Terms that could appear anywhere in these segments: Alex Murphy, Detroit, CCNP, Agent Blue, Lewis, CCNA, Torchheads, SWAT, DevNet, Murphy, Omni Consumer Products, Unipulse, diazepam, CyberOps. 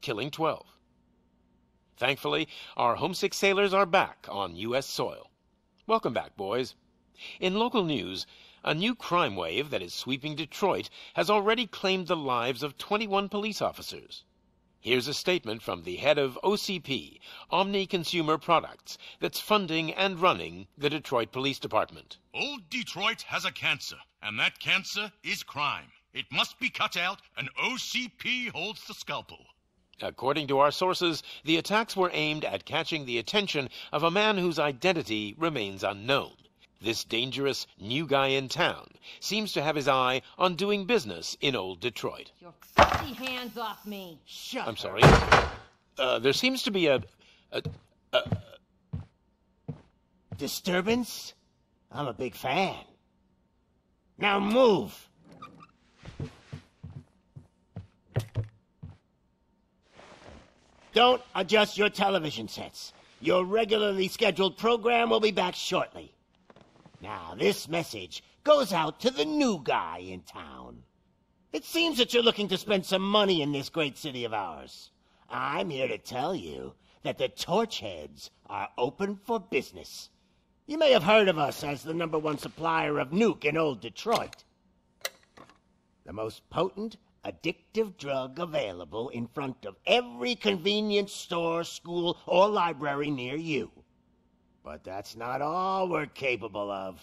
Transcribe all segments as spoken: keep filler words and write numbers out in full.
killing twelve. Thankfully, our homesick sailors are back on U S soil. Welcome back, boys. In local news, a new crime wave that is sweeping Detroit has already claimed the lives of twenty-one police officers. Here's a statement from the head of O C P, Omni Consumer Products, that's funding and running the Detroit Police Department. Old Detroit has a cancer, and that cancer is crime. It must be cut out, and O C P holds the scalpel. According to our sources, the attacks were aimed at catching the attention of a man whose identity remains unknown. This dangerous new guy in town seems to have his eye on doing business in old Detroit. Your filthy hands off me! Shut I'm sorry. Uh, there seems to be a, a, a... Disturbance? I'm a big fan. Now move! Don't adjust your television sets. Your regularly scheduled program will be back shortly. Now, this message goes out to the new guy in town. It seems that you're looking to spend some money in this great city of ours. I'm here to tell you that the Torchheads are open for business. You may have heard of us as the number one supplier of nuke in old Detroit. The most potent, addictive drug available in front of every convenience store, school, or library near you. But that's not all we're capable of.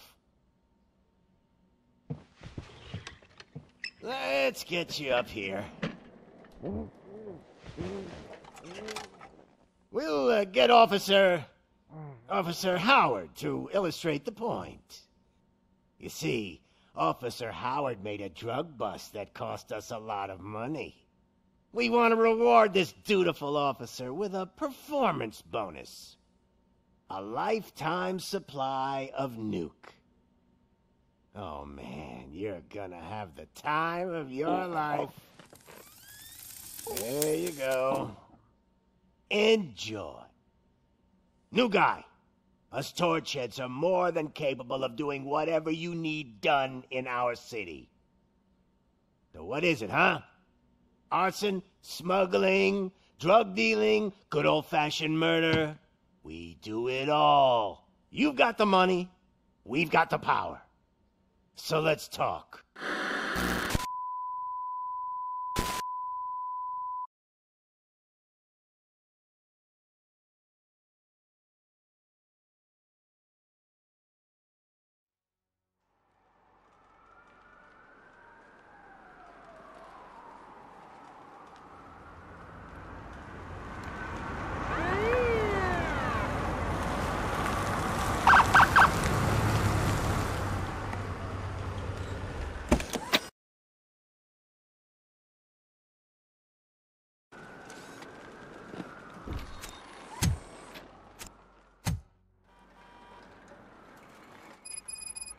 Let's get you up here. We'll uh, get Officer... Officer Howard to illustrate the point. You see, Officer Howard made a drug bust that cost us a lot of money. We want to reward this dutiful officer with a performance bonus. A lifetime supply of nuke. Oh man, you're gonna have the time of your life. There you go. Enjoy. New guy, us Torchheads are more than capable of doing whatever you need done in our city. So what is it, huh? Arson, smuggling, drug dealing, good old-fashioned murder. We do it all. You've got the money. We've got the power. So let's talk.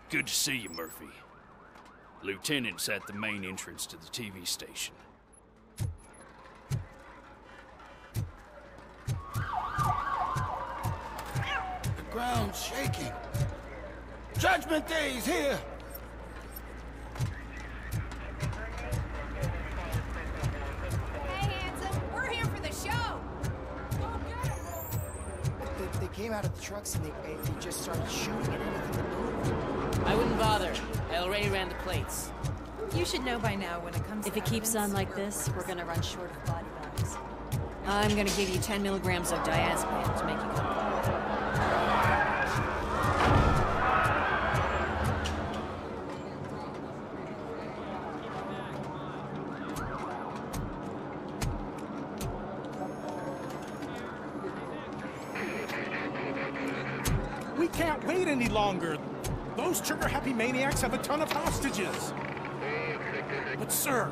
Good to see you, Murphy. Lieutenant's at the main entrance to the T V station. The ground's shaking. Judgment Day is here! Hey, handsome. We're here for the show! Go get 'em! They, they came out of the trucks and they, they just started shooting at anything that moved. I wouldn't bother. I already ran the plates. You should know by now when it comes to If it keeps on like this, we're gonna run short of body bags. I'm gonna give you ten milligrams of diazepam to make you calm. We can't wait any longer. Those trigger-happy maniacs have a ton of hostages. But, sir...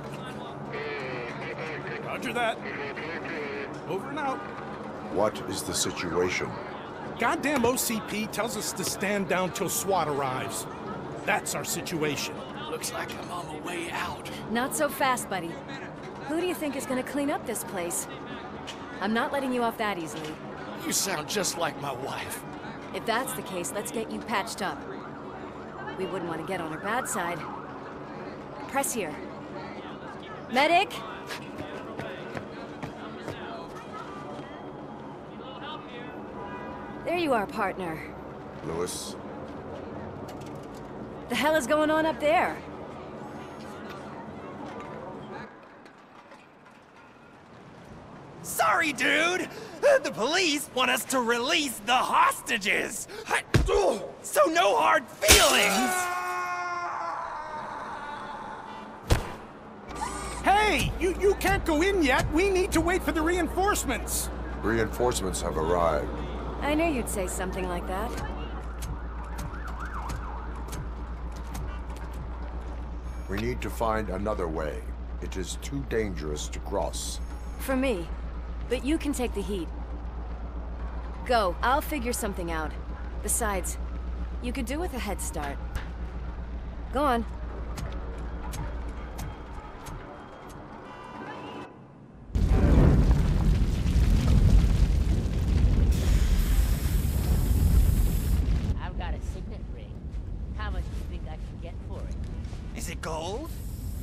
Roger that. Over and out. What is the situation? Goddamn O C P tells us to stand down till SWAT arrives. That's our situation. Looks like I'm on the way out. Not so fast, buddy. Who do you think is gonna clean up this place? I'm not letting you off that easily. You sound just like my wife. If that's the case, let's get you patched up. We wouldn't want to get on her bad side. Press here. Medic! There you are, partner. Lewis. The hell is going on up there? Sorry, dude! The police want us to release the hostages! So no hard feelings! Hey! You, you can't go in yet! We need to wait for the reinforcements! Reinforcements have arrived. I knew you'd say something like that. We need to find another way. It is too dangerous to cross. For me. But you can take the heat. Go. I'll figure something out. Besides, you could do with a head start. Go on. I've got a signet ring. How much do you think I can get for it? Is it gold?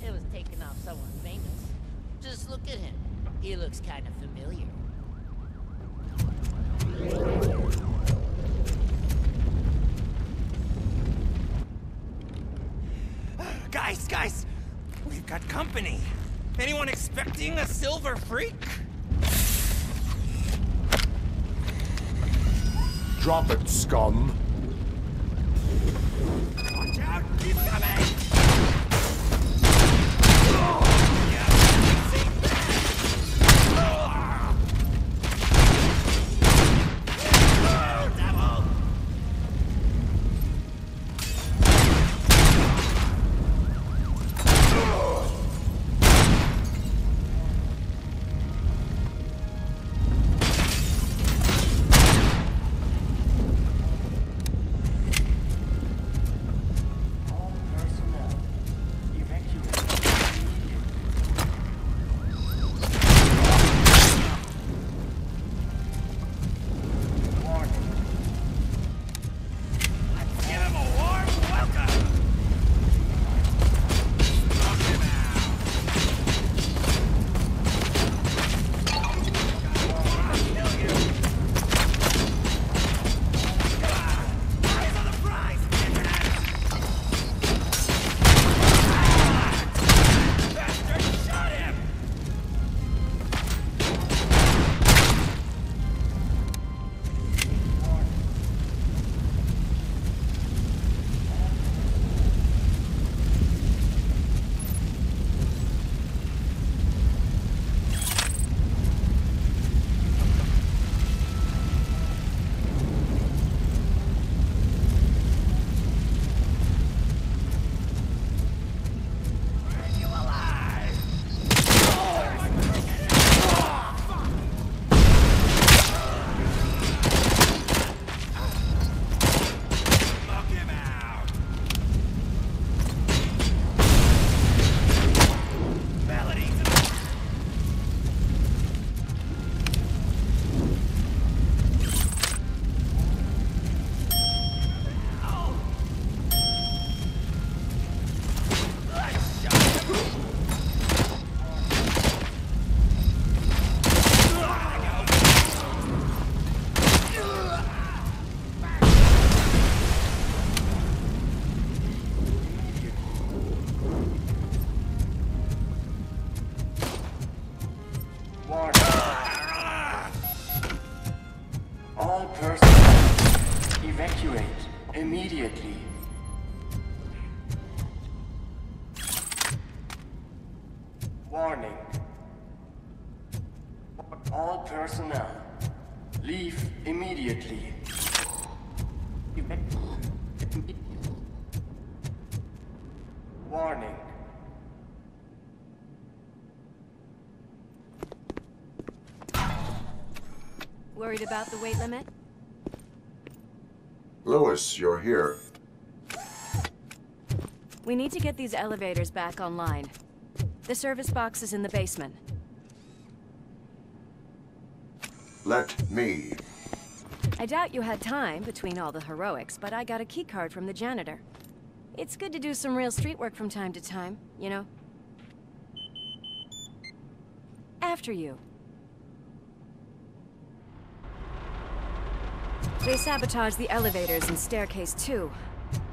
It was taken off someone famous. Just look at him. He looks kind of familiar. Guys, guys, we've got company. Anyone expecting a silver freak? Drop it, scum. Watch out, keep coming! Worried about the weight limit? Lewis, you're here. We need to get these elevators back online. The service box is in the basement. Let me. I doubt you had time between all the heroics, but I got a key card from the janitor. It's good to do some real street work from time to time, you know? After you. They sabotaged the elevators and staircase too.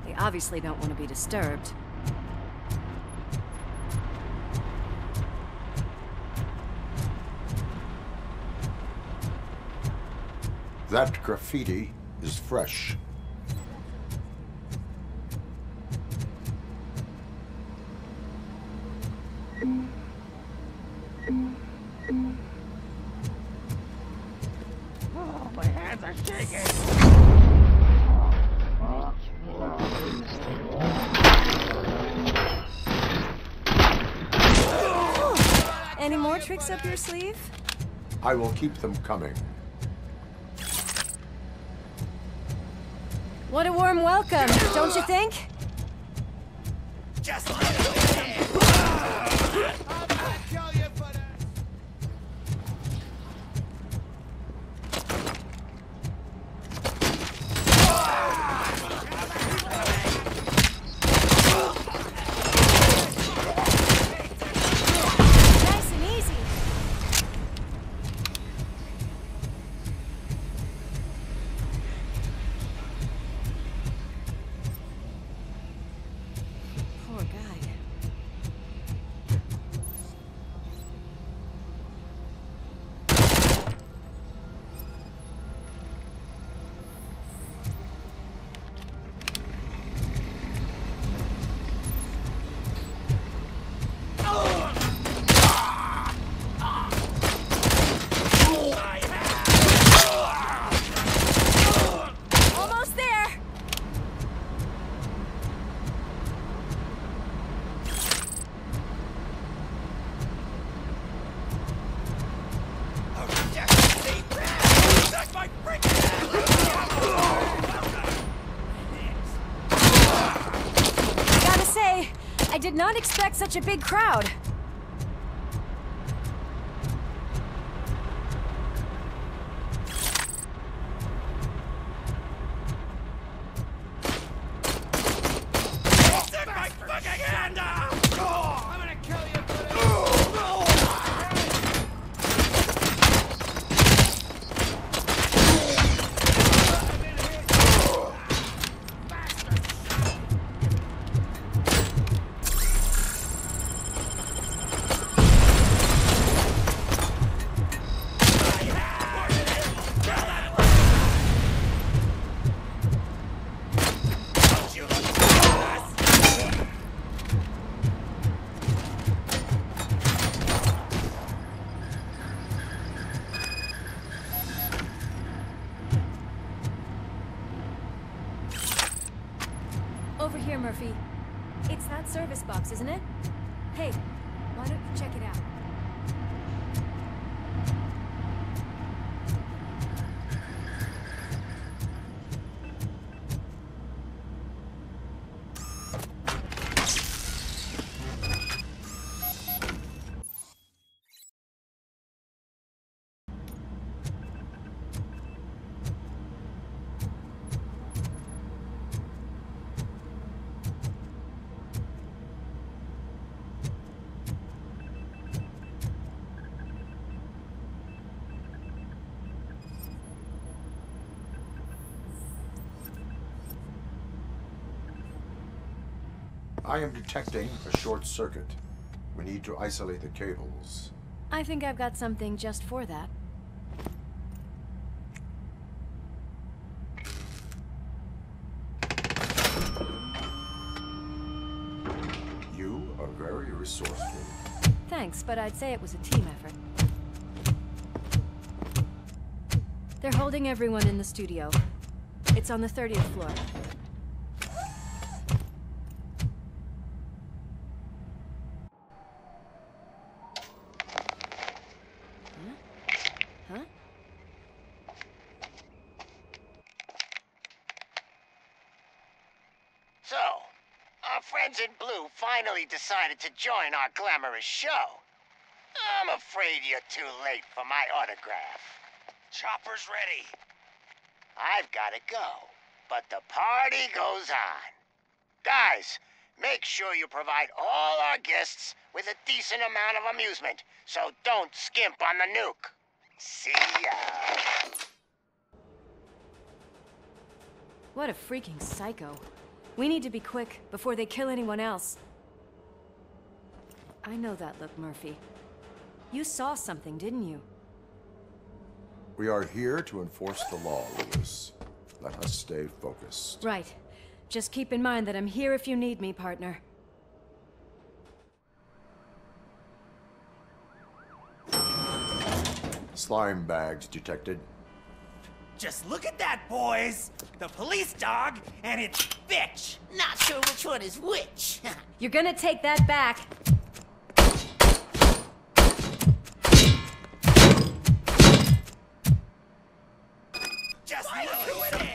They obviously don't want to be disturbed. That graffiti is fresh. Any more tricks up your sleeve? I will keep them coming. What a warm welcome, don't you think? Just like that. I'm gonna kill you for that. Nice and easy. I did not expect such a big crowd. Over here, Murphy. It's that service box, isn't it? Hey, why don't you check it out? I am detecting a short circuit. We need to isolate the cables. I think I've got something just for that. You are very resourceful. Thanks, but I'd say it was a team effort. They're holding everyone in the studio. It's on the thirtieth floor. Agent Blue finally decided to join our glamorous show. I'm afraid you're too late for my autograph. Chopper's ready. I've gotta go, but the party goes on. Guys, make sure you provide all our guests with a decent amount of amusement, so don't skimp on the nuke. See ya. What a freaking psycho. We need to be quick before they kill anyone else. I know that look, Murphy. You saw something, didn't you? We are here to enforce the law, Lewis. Let us stay focused. Right. Just keep in mind that I'm here if you need me, partner. Slime bags detected. Just look at that, boys! The police dog and its bitch! Not sure which one is which. You're gonna take that back. Just Why look who it is!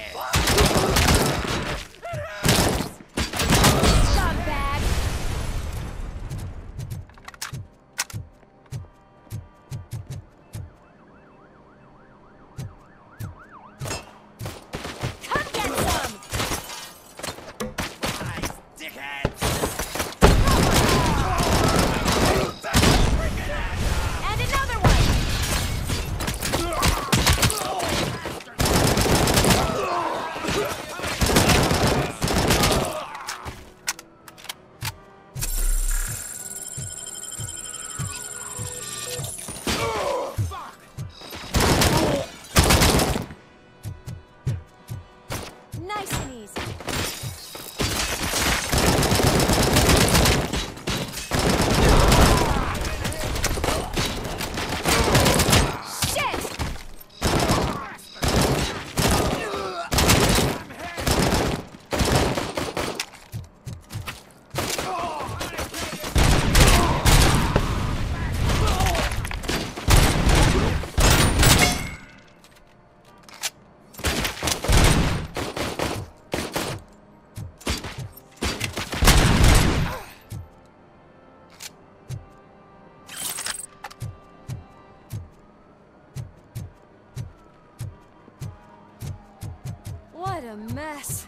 What a mess.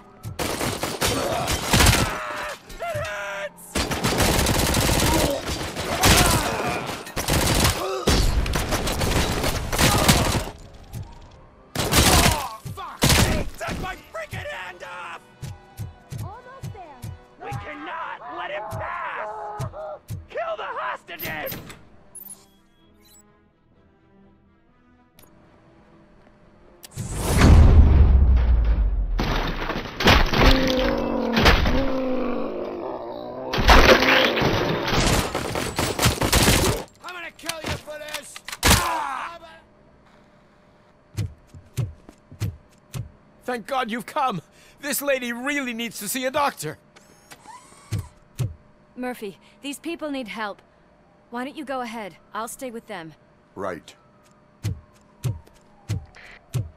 Thank God you've come! This lady really needs to see a doctor! Murphy, these people need help. Why don't you go ahead? I'll stay with them. Right.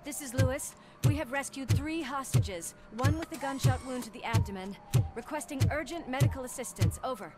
This is Lewis. We have rescued three hostages, one with a gunshot wound to the abdomen. Requesting urgent medical assistance. Over.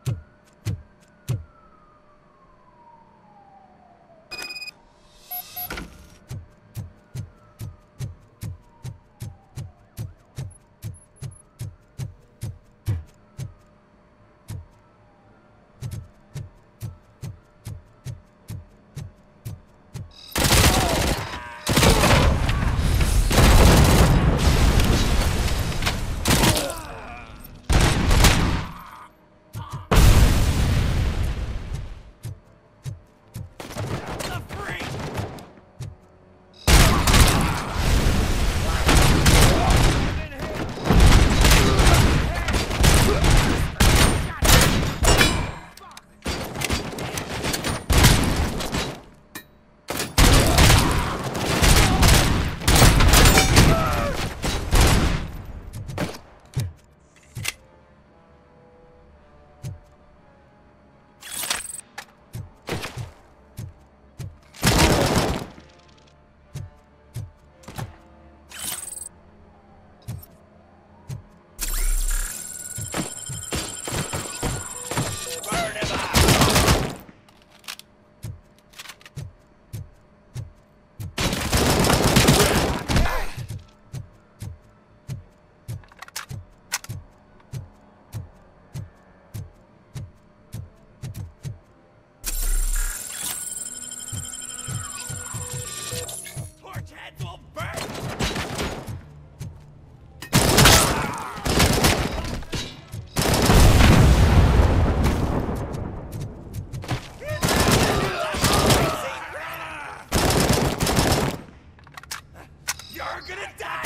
are gonna die!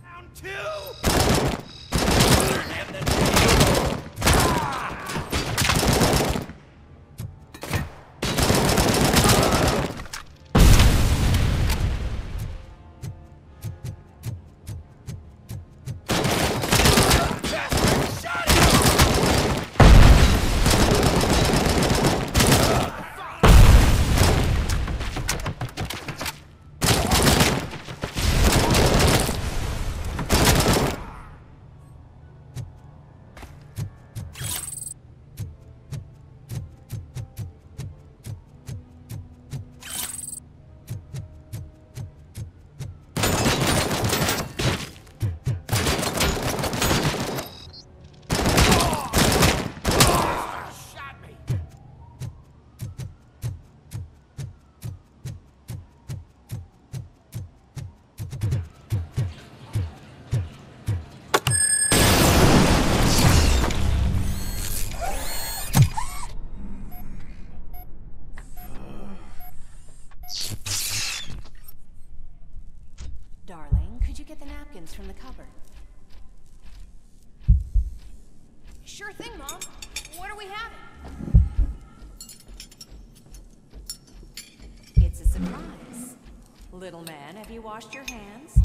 Down two! Learn him the table! Ah! From the cupboard. Sure thing, Mom. What are we having? It's a surprise. Little man, have you washed your hands?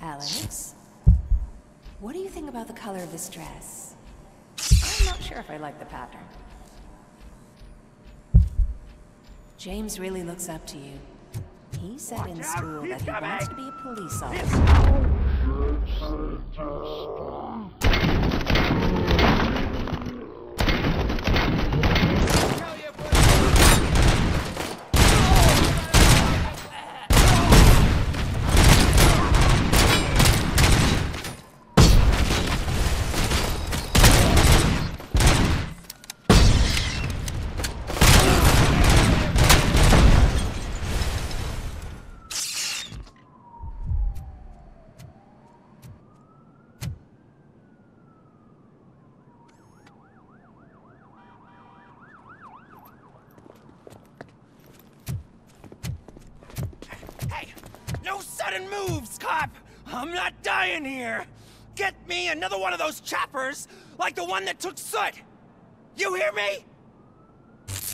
Alex, what do you think about the color of this dress? I'm not sure if I like the pattern. James really looks up to you. He said Watch in school that he coming. wants to be a police officer. Here. Get me another one of those choppers, like the one that took soot! You hear me?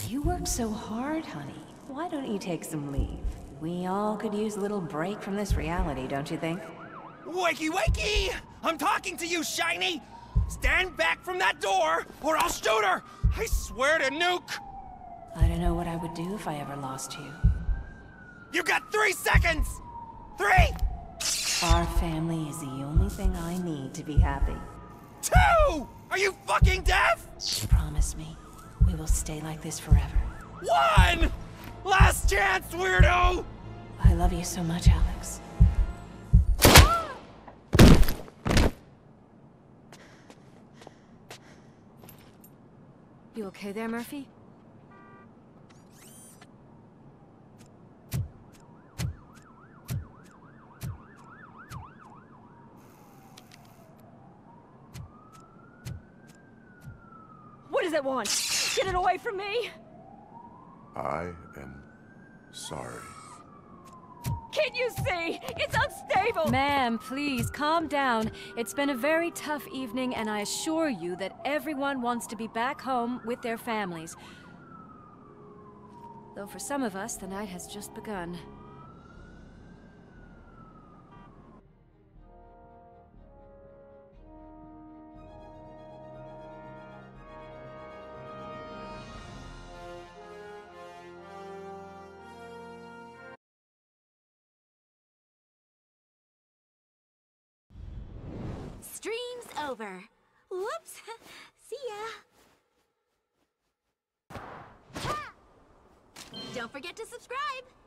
You work so hard, honey. Why don't you take some leave? We all could use a little break from this reality, don't you think? Wakey wakey! I'm talking to you, Shiny! Stand back from that door, or I'll shoot her! I swear to nuke! I don't know what I would do if I ever lost you. You got three seconds! Three! Our family is the only thing I need to be happy. Two! Are you fucking deaf? Promise me, we will stay like this forever. One! Last chance, weirdo! I love you so much, Alex. You okay there, Murphy? That one. Get it away from me! I am sorry. Can't you see? It's unstable! Ma'am, please, calm down. It's been a very tough evening, and I assure you that everyone wants to be back home with their families. Though for some of us, the night has just begun. Dreams over. Whoops. See ya. Ha! Don't forget to subscribe.